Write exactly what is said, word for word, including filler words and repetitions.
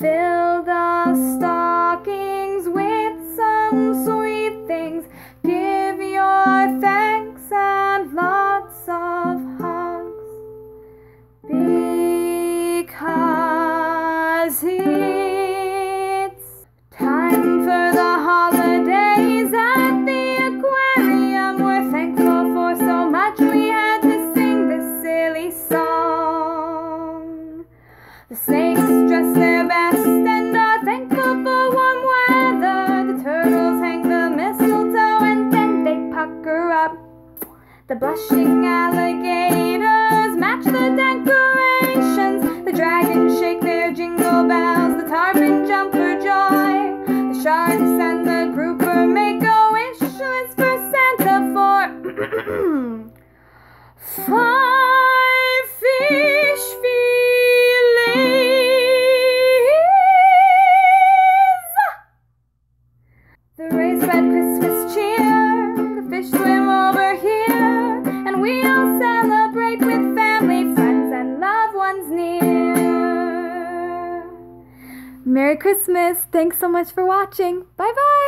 Fill the stockings with some sweet things. Give your thanks and lots of hugs, because it's time for the holidays at the aquarium. We're thankful for so much. We had to sing this silly song. The snakes dress their best and are thankful for warm weather. The turtles hang the mistletoe and then they pucker up. The blushing alligators match the decorations. The dragons shake their jingle bells. The tarpon jump for joy. The sharks and the grouper make a wish list for Santa for five fish fillets. The rays spread Christmas cheer, the fish swim over here, and we'll celebrate with family, friends, and loved ones near. Merry Christmas! Thanks so much for watching. Bye-bye!